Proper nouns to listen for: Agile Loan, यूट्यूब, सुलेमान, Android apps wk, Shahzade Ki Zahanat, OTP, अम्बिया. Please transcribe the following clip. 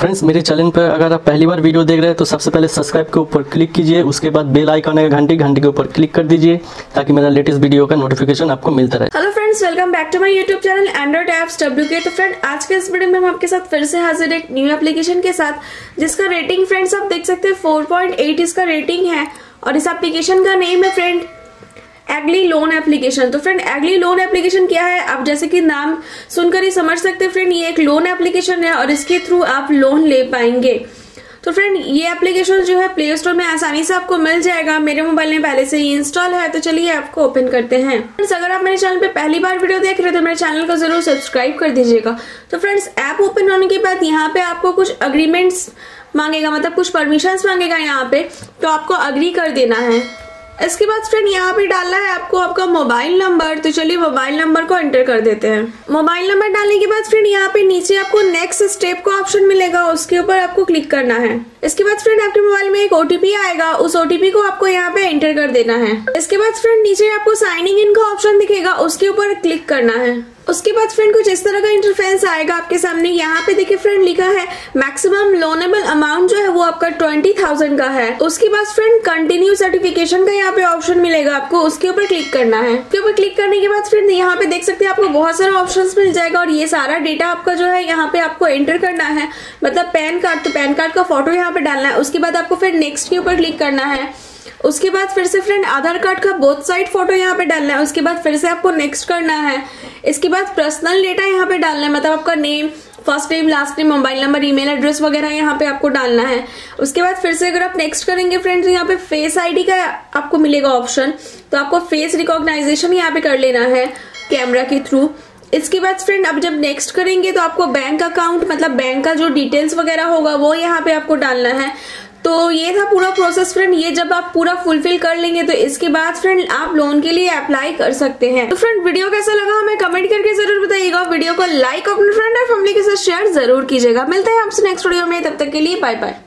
Friends मेरे channel पर अगर आप पहली बार वीडियो देख रहे हैं तो सबसे पहले सब्सक्राइब के ऊपर क्लिक कीजिए, उसके बाद बेल आइकन है घंटी के ऊपर क्लिक कर दीजिए ताकि मेरा लेटेस्ट वीडियो का नोटिफिकेशन आपको मिलता रहे। Hello friends, welcome back to my यूट्यूब channel Android apps WK। तो फ्रेंड आज के इस वीडियो में हम आपके साथ फिर से हाजिर एक न्यू एप्लीकेशन के साथ जिसका रेटिंग फ्रेंड्स आप देख सकते हैं 4.8 इसका रेटिंग है और इस एप्लीकेशन का नेम है फ्रेंड एग्ली लोन एप्लीकेशन। तो फ्रेंड एग्ली लोन एप्लीकेशन क्या है, आप जैसे कि नाम सुनकर ही समझ सकते हैं फ्रेंड ये एक लोन एप्लीकेशन है और इसके थ्रू आप लोन ले पाएंगे। तो फ्रेंड ये एप्लीकेशन जो है प्ले स्टोर में आसानी से आपको मिल जाएगा, मेरे मोबाइल में पहले से ही इंस्टॉल है। तो चलिए आपको ओपन करते हैं। फ्रेंड्स अगर आप मेरे चैनल पे पहली बार वीडियो देख रहे हो तो मेरे चैनल को जरूर सब्सक्राइब कर दीजिएगा। तो फ्रेंड्स ऐप ओपन होने के बाद यहाँ पे आपको कुछ अग्रीमेंट्स मांगेगा, मतलब कुछ परमिशंस मांगेगा यहाँ पे, तो आपको अग्री कर देना है। इसके बाद फ्रेंड यहाँ पे डालना है आपको आपका मोबाइल नंबर। तो चलिए मोबाइल नंबर को एंटर कर देते हैं। मोबाइल नंबर डालने के बाद फ्रेंड यहाँ पे नीचे आपको नेक्स्ट स्टेप का ऑप्शन मिलेगा, उसके ऊपर आपको क्लिक करना है। इसके बाद फ्रेंड आपके मोबाइल में एक OTP आएगा, उस OTP को आपको यहाँ पे एंटर कर देना है। इसके बाद फ्रेंड नीचे आपको साइनिंग इन का ऑप्शन दिखेगा, उसके ऊपर क्लिक करना है। उसके बाद फ्रेंड कुछ इस तरह का इंटरफेस आएगा आपके सामने। यहाँ पे देखिए फ्रेंड लिखा है मैक्सिमम लोनेबल अमाउंट जो है वो आपका 20,000 का है। उसके बाद फ्रेंड कंटिन्यू सर्टिफिकेशन का यहाँ पे ऑप्शन मिलेगा आपको, उसके ऊपर क्लिक करना है। उसके ऊपर क्लिक करने के बाद फ्रेंड यहाँ पे देख सकते हैं आपको बहुत सारे ऑप्शन मिल जाएगा और ये सारा डेटा आपका जो है यहाँ पे आपको एंटर करना है, मतलब पैन कार्ड, तो पैन कार्ड का फोटो यहाँ पे डालना है। उसके बाद आपको फिर नेक्स्ट के ऊपर क्लिक करना है। उसके बाद फिर से फ्रेंड आधार कार्ड का बोथ साइड फोटो यहाँ पे डालना है। उसके बाद फिर से आपको नेक्स्ट करना है। इसके बाद पर्सनल डेटा यहाँ पे डालना है, मतलब आपका name, first name, last name, mobile number, email address वगैरह यहाँ पे आपको डालना है। उसके बाद फिर से अगर आप नेक्स्ट करेंगे फ्रेंड्स यहाँ पे फेस ID का आपको मिलेगा ऑप्शन, तो आपको फेस रिकॉग्नाइजेशन यहाँ पे कर लेना है कैमरा के थ्रू। इसके बाद फ्रेंड अब जब नेक्स्ट करेंगे तो आपको बैंक अकाउंट, मतलब बैंक का जो डिटेल्स वगैरह होगा वो यहाँ पे आपको डालना है। तो ये था पूरा प्रोसेस फ्रेंड। ये जब आप पूरा फुलफिल कर लेंगे तो इसके बाद फ्रेंड आप लोन के लिए अप्लाई कर सकते हैं। तो फ्रेंड वीडियो कैसा लगा हमें कमेंट करके जरूर बताइएगा। वीडियो को लाइक और अपने फ्रेंड और फैमिली के साथ शेयर जरूर कीजिएगा। मिलते हैं आपसे नेक्स्ट वीडियो में, तब तक के लिए बाय बाय।